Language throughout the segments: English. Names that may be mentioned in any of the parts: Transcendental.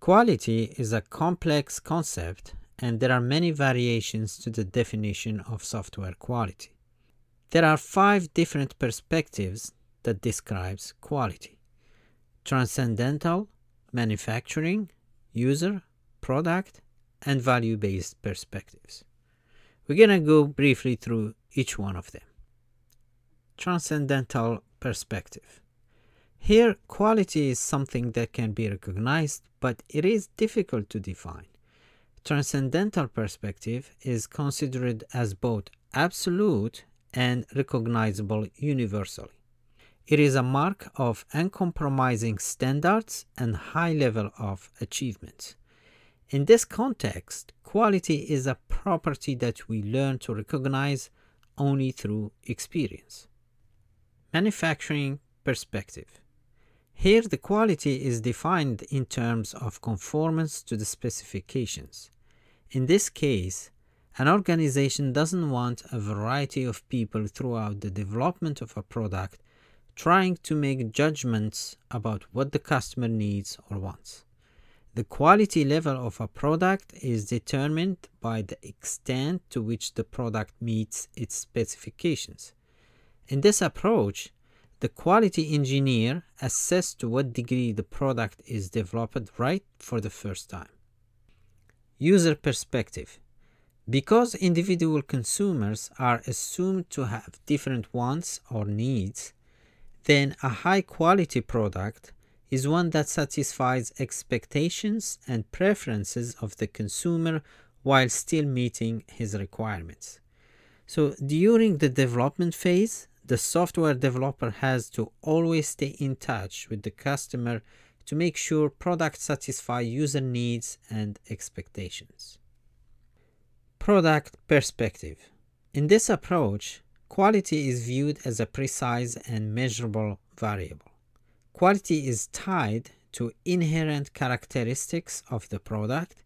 Quality is a complex concept, and there are many variations to the definition of software quality. There are 5 different perspectives that describes quality: transcendental, manufacturing, user, product, and value-based perspectives. We're gonna go briefly through each one of them. Transcendental perspective. Here, quality is something that can be recognized, but it is difficult to define. Transcendental perspective is considered as both absolute and recognizable universally. It is a mark of uncompromising standards and high level of achievement. In this context, quality is a property that we learn to recognize only through experience. Manufacturing perspective. Here, the quality is defined in terms of conformance to the specifications. In this case, an organization doesn't want a variety of people throughout the development of a product trying to make judgments about what the customer needs or wants. The quality level of a product is determined by the extent to which the product meets its specifications. In this approach, the quality engineer assesses to what degree the product is developed right for the first time. User perspective. Because individual consumers are assumed to have different wants or needs, then a high-quality product is one that satisfies expectations and preferences of the consumer while still meeting his requirements. So during the development phase, the software developer has to always stay in touch with the customer to make sure products satisfy user needs and expectations. Product perspective. In this approach, quality is viewed as a precise and measurable variable. Quality is tied to inherent characteristics of the product.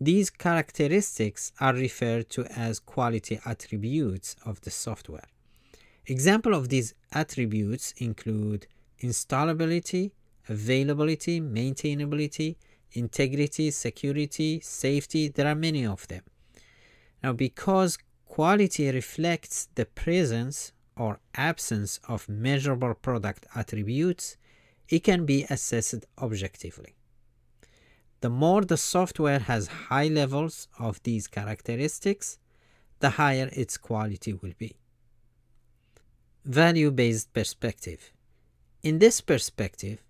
These characteristics are referred to as quality attributes of the software. Examples of these attributes include installability, availability, maintainability, integrity, security, safety. There are many of them. Now, because quality reflects the presence or absence of measurable product attributes, it can be assessed objectively. The more the software has high levels of these characteristics, the higher its quality will be. Value-based perspective. In this perspective,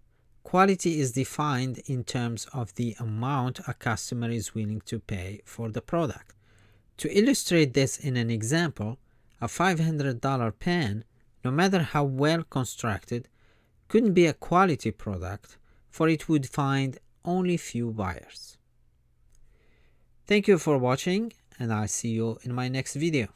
quality is defined in terms of the amount a customer is willing to pay for the product. To illustrate this in an example, a $500 pen, no matter how well constructed, couldn't be a quality product, for it would find only few buyers. Thank you for watching, and I'll see you in my next video.